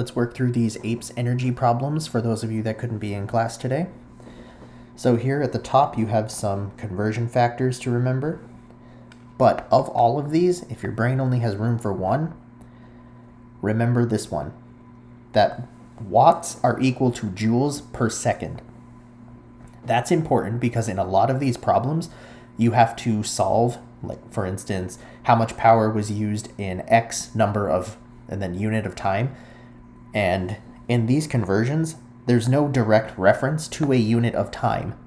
Let's work through these APES energy problems for those of you that couldn't be in class today. So here at the top you have some conversion factors to remember, but of all of these, if your brain only has room for one, remember this one, that watts are equal to joules per second. That's important because in a lot of these problems, you have to solve, like for instance, how much power was used in X number of, and then unit of time. And in these conversions, there's no direct reference to a unit of time.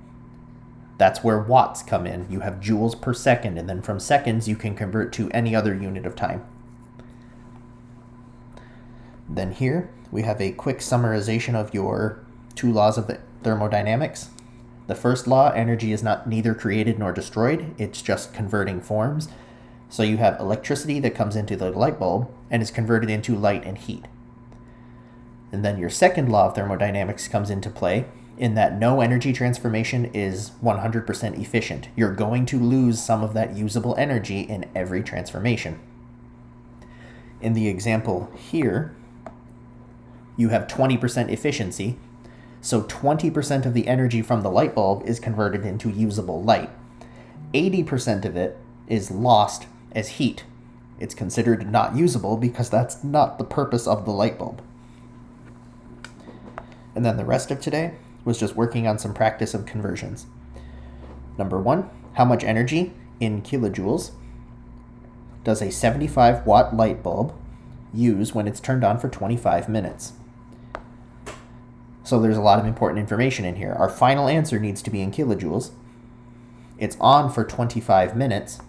That's where watts come in. You have joules per second, and then from seconds, you can convert to any other unit of time. Then here, we have a quick summarization of your two laws of the thermodynamics. The first law, energy is neither created nor destroyed, it's just converting forms. So you have electricity that comes into the light bulb and is converted into light and heat. And then your second law of thermodynamics comes into play in that no energy transformation is 100% efficient. You're going to lose some of that usable energy in every transformation. In the example here, you have 20% efficiency. So 20% of the energy from the light bulb is converted into usable light. 80% of it is lost as heat. It's considered not usable because that's not the purpose of the light bulb. And then the rest of today was just working on some practice of conversions. Number one, how much energy in kilojoules does a 75-watt light bulb use when it's turned on for 25 minutes? So there's a lot of important information in here. Our final answer needs to be in kilojoules. It's on for 25 minutes,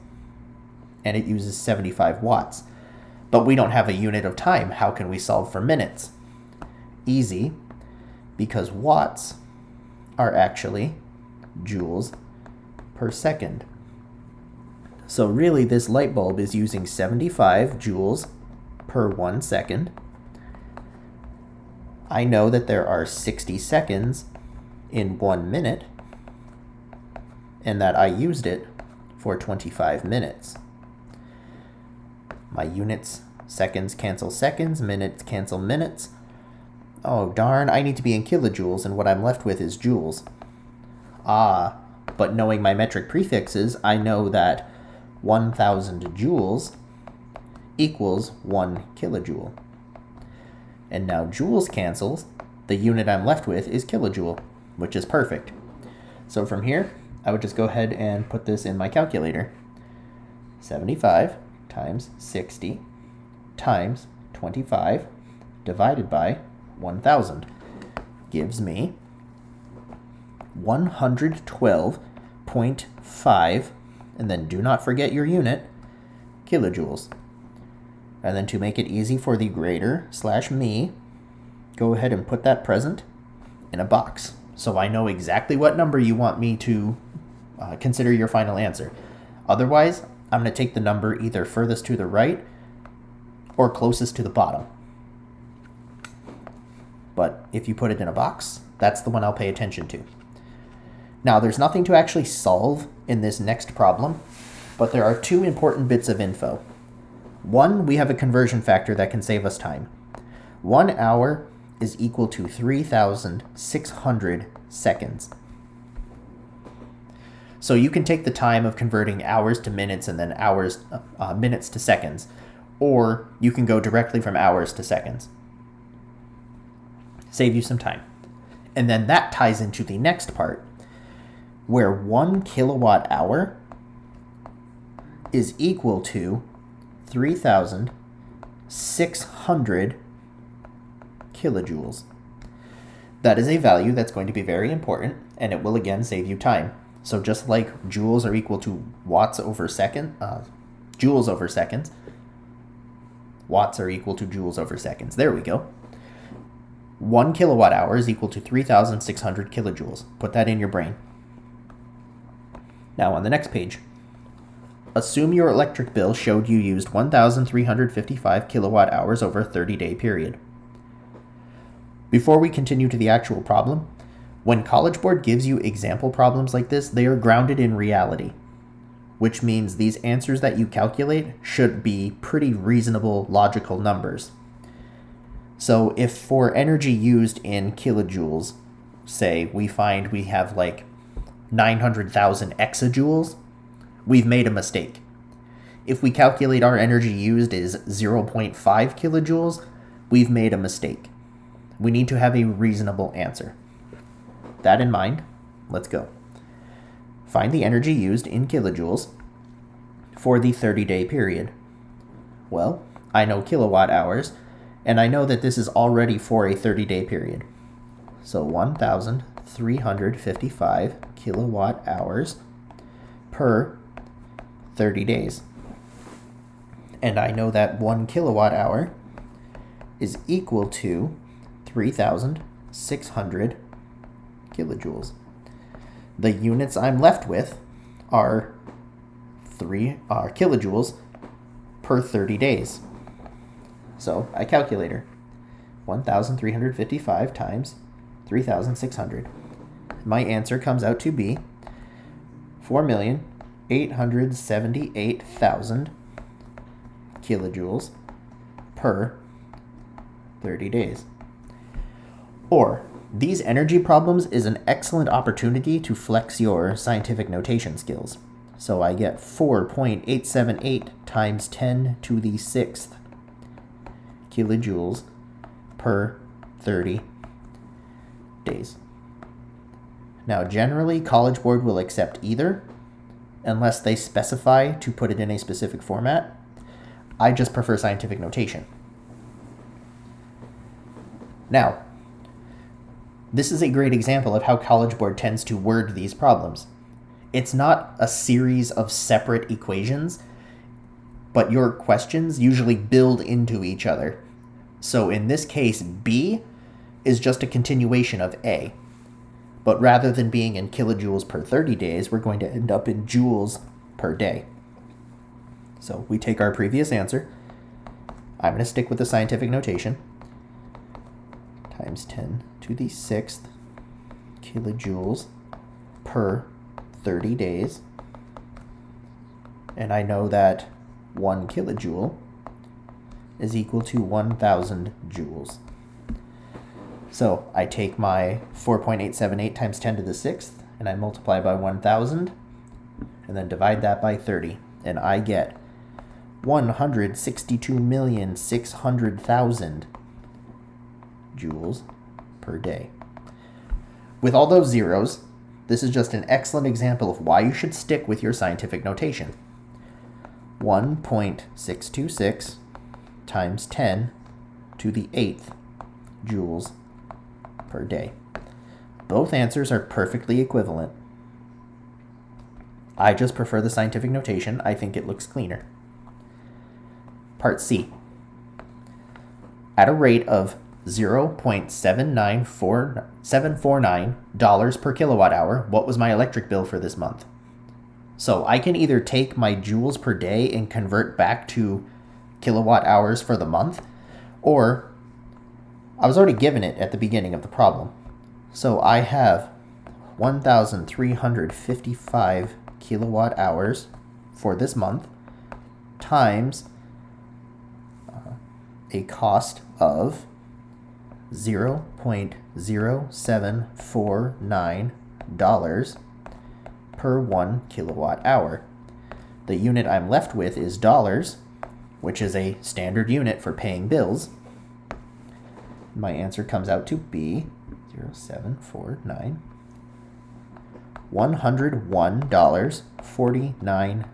and it uses 75 watts. But we don't have a unit of time. How can we solve for minutes? Easy, because watts are actually joules per second. So really, this light bulb is using 75 joules per 1 second. I know that there are 60 seconds in 1 minute and that I used it for 25 minutes. My units, seconds cancel seconds, minutes cancel minutes. Oh darn, I need to be in kilojoules and what I'm left with is joules. Ah, but knowing my metric prefixes, I know that 1,000 joules equals 1 kilojoule. And now joules cancels, the unit I'm left with is kilojoule, which is perfect. So from here, I would just go ahead and put this in my calculator. 75 times 60 times 25 divided by 1,000 gives me 112.5, and then do not forget your unit, kilojoules. And then to make it easy for the grader slash me, go ahead and put that present in a box. So I know exactly what number you want me to consider your final answer. Otherwise, I'm going to take the number either furthest to the right or closest to the bottom. But if you put it in a box, that's the one I'll pay attention to. Now, there's nothing to actually solve in this next problem, but there are two important bits of info. One, we have a conversion factor that can save us time. 1 hour is equal to 3,600 seconds. So you can take the time of converting hours to minutes and then minutes to seconds, or you can go directly from hours to seconds. Save you some time. And then that ties into the next part, where 1 kilowatt hour is equal to 3,600 kilojoules. That is a value that's going to be very important, and it will again save you time. So just like joules are equal to watts over second, joules over seconds, watts are equal to joules over seconds. There we go. 1 kilowatt hour is equal to 3,600 kilojoules. Put that in your brain. Now on the next page, assume your electric bill showed you used 1,355 kilowatt hours over a 30-day period. Before we continue to the actual problem, when College Board gives you example problems like this, they are grounded in reality, which means these answers that you calculate should be pretty reasonable, logical numbers. So if for energy used in kilojoules, say we find we have like 900,000 exajoules, we've made a mistake. If we calculate our energy used as 0.5 kilojoules, we've made a mistake. We need to have a reasonable answer. That in mind, let's go. Find the energy used in kilojoules for the 30-day period. Well, I know kilowatt hours, and I know that this is already for a 30-day period. So 1,355 kilowatt hours per 30 days. And I know that 1 kilowatt hour is equal to 3,600 kilojoules. The units I'm left with are kilojoules per 30 days. So I calculate her. 1,355 times 3,600. My answer comes out to be 4,878,000 kilojoules per 30 days. Or, these energy problems is an excellent opportunity to flex your scientific notation skills. So I get 4.878 times 10 to the 6th kilojoules per 30 days. Now generally, College Board will accept either, unless they specify to put it in a specific format. I just prefer scientific notation. Now, this is a great example of how College Board tends to word these problems. It's not a series of separate equations, but your questions usually build into each other. So in this case, B is just a continuation of A. But rather than being in kilojoules per 30 days, we're going to end up in joules per day. So we take our previous answer. I'm going to stick with the scientific notation. Times 10 to the 6th kilojoules per 30 days. And I know that 1 kilojoule is equal to 1,000 joules. So I take my 4.878 times 10 to the 6th, and I multiply by 1,000, and then divide that by 30, and I get 162,600,000 joules per day. With all those zeros, this is just an excellent example of why you should stick with your scientific notation. 1.626 times 10 to the 8th joules per day. Both answers are perfectly equivalent. I just prefer the scientific notation. I think it looks cleaner. Part C. At a rate of $0.749 per kilowatt hour, what was my electric bill for this month? So I can either take my joules per day and convert back to kilowatt hours for the month, or I was already given it at the beginning of the problem. So I have 1,355 kilowatt hours for this month times a cost of $0.0749 per 1 kilowatt hour. The unit I'm left with is dollars, which is a standard unit for paying bills. My answer comes out to be 101.49,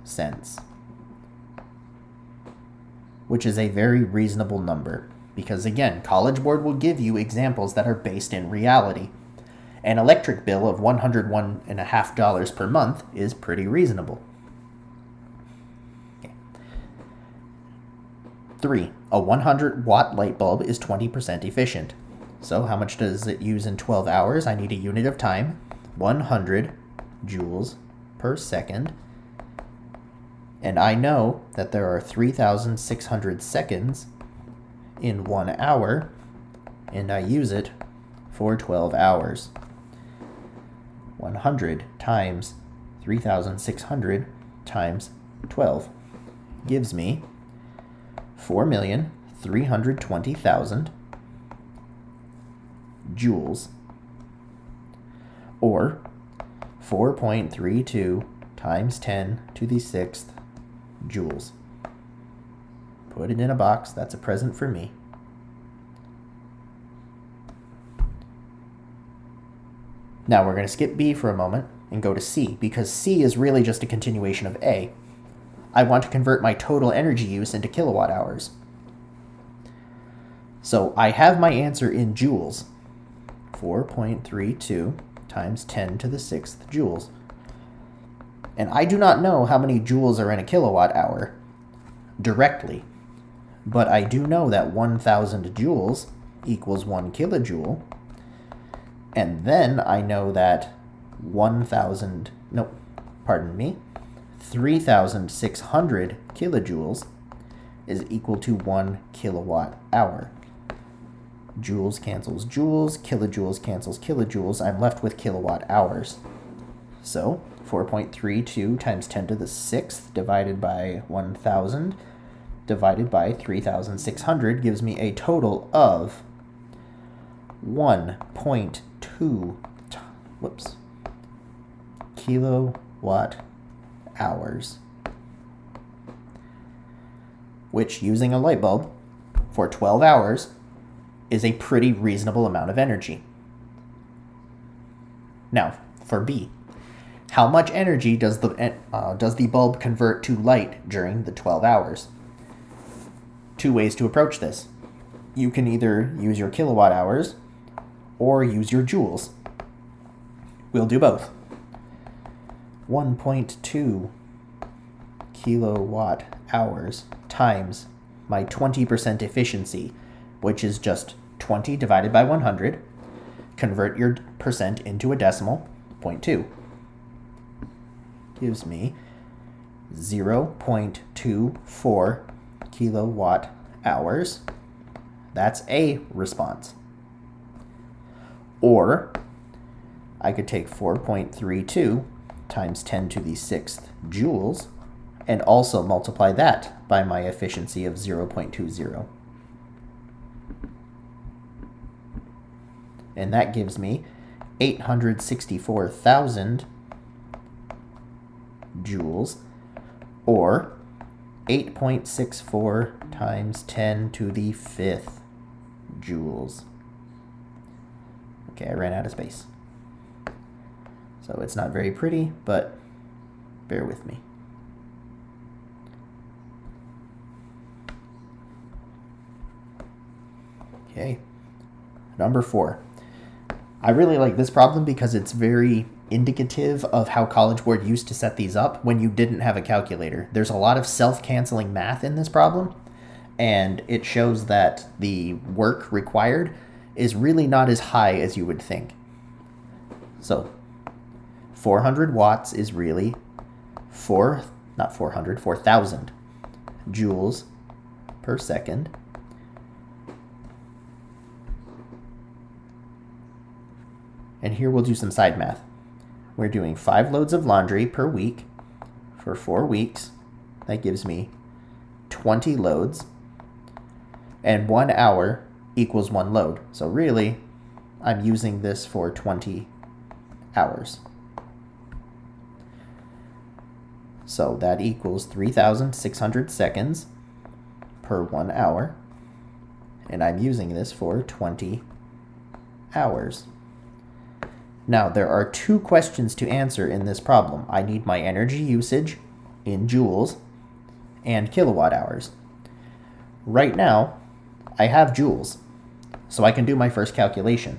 which is a very reasonable number. Because again, College Board will give you examples that are based in reality. An electric bill of $101.50 per month is pretty reasonable. Okay. 3. A 100-watt light bulb is 20% efficient. So how much does it use in 12 hours? I need a unit of time. 100 joules per second. And I know that there are 3,600 seconds in 1 hour, and I use it for 12 hours. 100 times 3,600 times 12 gives me 4,320,000 joules, or 4.32 times 10 to the 6th joules. Put it in a box. That's a present for me. Now we're going to skip B for a moment and go to C, because C is really just a continuation of A. I want to convert my total energy use into kilowatt hours. So I have my answer in joules, 4.32 times 10 to the 6th joules. And I do not know how many joules are in a kilowatt hour directly, but I do know that 1,000 joules equals 1 kilojoule, and then I know that 3,600 kilojoules is equal to 1 kilowatt hour. Joules cancels joules cancels kilojoules. I'm left with kilowatt hours. So 4.32 times 10 to the 6th divided by 1,000 divided by 3,600 gives me a total of 1.2 kilowatt hours, which, using a light bulb for 12 hours, is a pretty reasonable amount of energy. Now for B, how much energy does the bulb convert to light during the 12 hours? Two ways to approach this. You can either use your kilowatt hours or use your joules. We'll do both. 1.2 kilowatt hours times my 20% efficiency, which is just 20 divided by 100. Convert your percent into a decimal, 0.2. Gives me 0.24 kilowatt hours. That's a response. Or I could take 4.32 times 10 to the 6th joules and also multiply that by my efficiency of 0.20. And that gives me 864,000 joules, or 8.64 times 10 to the 5th joules. Okay, I ran out of space. So it's not very pretty, but bear with me. Okay, number 4. I really like this problem because it's very indicative of how College Board used to set these up when you didn't have a calculator. There's a lot of self-canceling math in this problem, and it shows that the work required is really not as high as you would think. So 400 watts is really 4,000 joules per second . And here we'll do some side math. We're doing 5 loads of laundry per week for 4 weeks. That gives me 20 loads, and 1 hour equals 1 load. So really, I'm using this for 20 hours. So that equals 3,600 seconds per 1 hour, and I'm using this for 20 hours. Now, there are 2 questions to answer in this problem. I need my energy usage in joules and kilowatt hours. Right now, I have joules, so I can do my first calculation.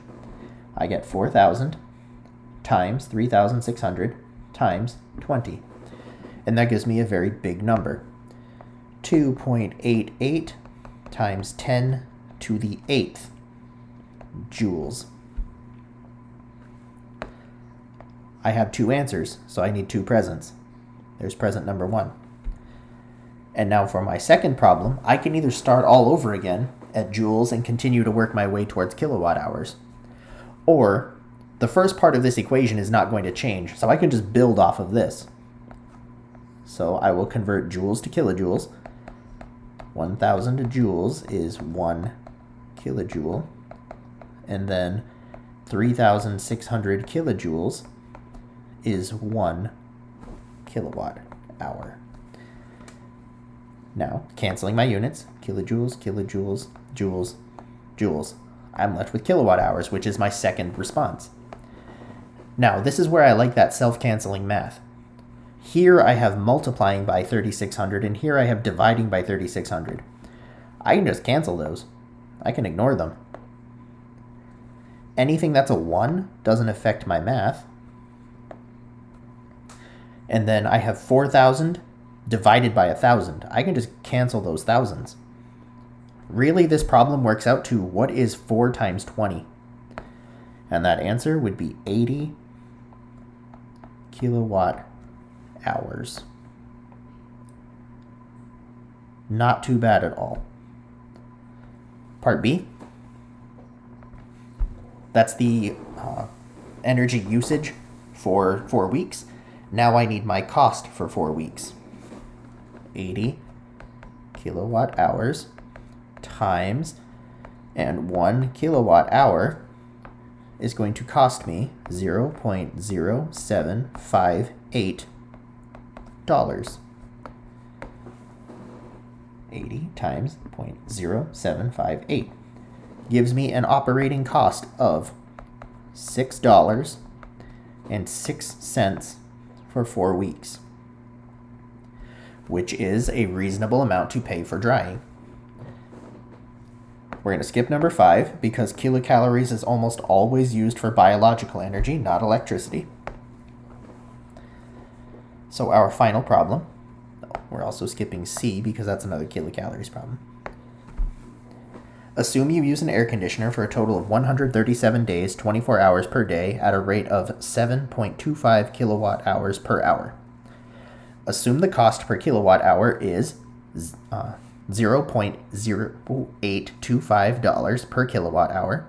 I get 4,000 times 3,600 times 20, and that gives me a very big number. 2.88 times 10 to the 8th joules. I have 2 answers, so I need 2 presents. There's present number 1. And now for my second problem, I can either start all over again at joules and continue to work my way towards kilowatt hours, or the first part of this equation is not going to change, so I can just build off of this. So I will convert joules to kilojoules. 1,000 joules is 1 kilojoule, and then 3,600 kilojoules is 1 kilowatt hour. Now, canceling my units, kilojoules, kilojoules, joules, joules, I'm left with kilowatt hours, which is my second response. Now, this is where I like that self-canceling math. Here I have multiplying by 3,600, and here I have dividing by 3,600. I can just cancel those. I can ignore them. Anything that's a 1 doesn't affect my math. And then I have 4,000 divided by 1,000. I can just cancel those thousands. Really, this problem works out to what is 4 times 20? And that answer would be 80 kilowatt hours. Not too bad at all. Part B. That's the energy usage for 4 weeks. Now I need my cost for 4 weeks. 80 kilowatt hours times, and 1 kilowatt hour is going to cost me $0.0758. 80 times 0.0758 gives me an operating cost of $6.06 for 4 weeks, which is a reasonable amount to pay for drying. We're going to skip number 5 because kilocalories is almost always used for biological energy, not electricity. So our final problem, we're also skipping C because that's another kilocalories problem. Assume you use an air conditioner for a total of 137 days, 24 hours per day at a rate of 7.25 kilowatt hours per hour. Assume the cost per kilowatt hour is $0.0825 per kilowatt hour,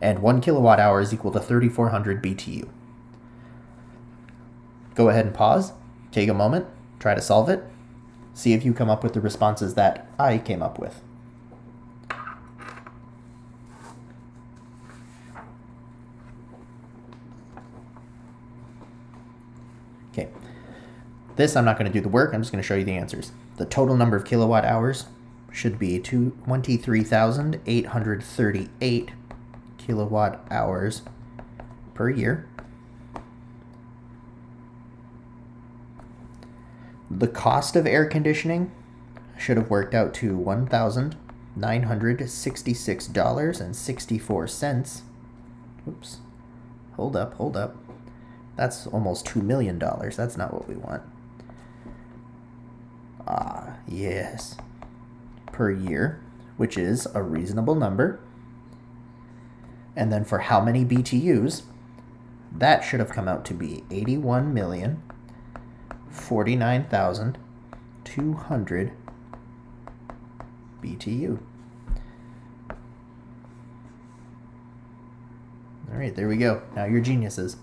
and 1 kilowatt hour is equal to 3,400 BTU. Go ahead and pause, take a moment, try to solve it, see if you come up with the responses that I came up with. Okay, this I'm not going to do the work, I'm just going to show you the answers. The total number of kilowatt hours should be 23,838 kilowatt hours per year. The cost of air conditioning should have worked out to $1,966.64. Oops. Hold up, hold up. That's almost $2 million. That's not what we want. Ah, yes. Per year, which is a reasonable number. And then for how many BTUs, that should have come out to be 81,049,200 BTU. All right, there we go. Now you're geniuses.